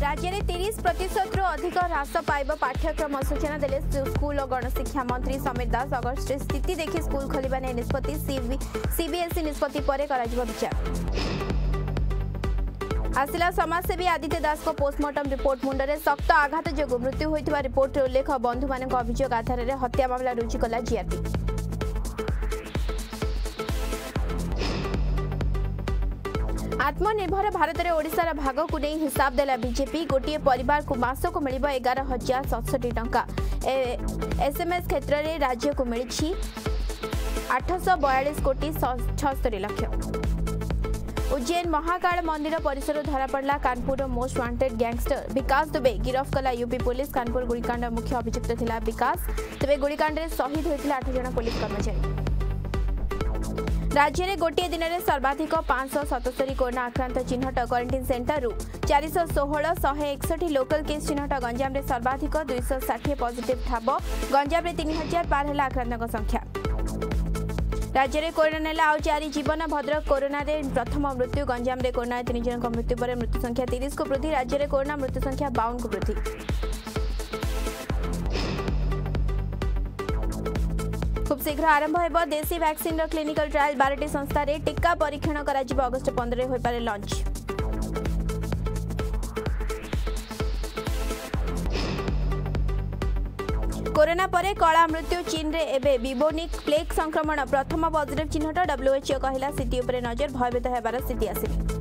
राज्य में 30% अधिक ह्रास पाइब पाठ्यक्रम सूचना देले स्कूल और गणशिक्षा मंत्री समीर दास। अगस्त स्थिति देखि स्कूल खोलने ने निष्पत्ति सीबीएसई निष्पत्ति पर विचार। आसिला समाजसेवी आदित्य दास पोस्टमार्टम रिपोर्ट मुंडरे सख्त आघात जो मृत्यु होता रिपोर्ट उल्लेख। बंधु मान अभियोग आधार में हत्या मामला रुजु कला जीआरपी। आत्मनिर्भर भारत में ओडिशार भाग को नहीं हिसाब देला बीजेपी। गोटे परिवार को मासक मिल 11,067 टंका। एसएमएस क्षेत्र में राज्य को मिली 842,76,00,000। उज्जैन महाकाल मंदिर परिसर धरा पड़ा Kanpur most wanted gangster Vikas Dubey. गिरफ कला यूपी पुलिस। कानपुर गोलीकांड मुख्य अभियुक्त थिला विकास। तेज गोलीकांड में शहीद होता 8 जन पुलिस कर्मचारी। राज्य में गोटे दिन में सर्वाधिक 577 कोरोना आक्रांत Chinhat. Quarantine centre 416 161 local case Chinhat. Ganjam में सर्वाधिक 260 पॉजिटिव ठाब। गंजाम में 3000 पार है आक्रांतों संख्या। राज्य में कोरोना नेला आउ 4 जीवन। भद्रक कोरोना रे प्रथम मृत्यु। गंजाम में कोरोना 3 जन मृत्यु पर मृत्यु संख्या 30 को वृद्धि। राज्य में कोरोना मृत्यु संख्या 52 को वृद्धि। खूब शीघ्र आरंभ होगा देसी वैक्सीन रो क्लिनिकल ट्रायल। 12 संस्था रे टीका परीक्षण कराजिबो। अगस्त 15 हो पारे लॉन्च। कोरोना परे कला मृत्यु चीन रे एबे बिबोनिक प्लेग संक्रमण प्रथम पॉजिटिव चिन्हट। डब्ल्यूएचओ कहला स्थिति उपरे नजर। भयभीत होबार स्थिति आसिनी।